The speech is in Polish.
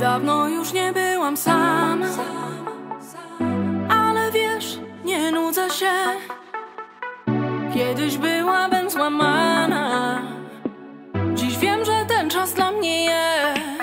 Dawno już nie byłam sama, ale wiesz, nie nudzę się. Kiedyś byłabym złamana, dziś wiem, że ten czas dla mnie jest.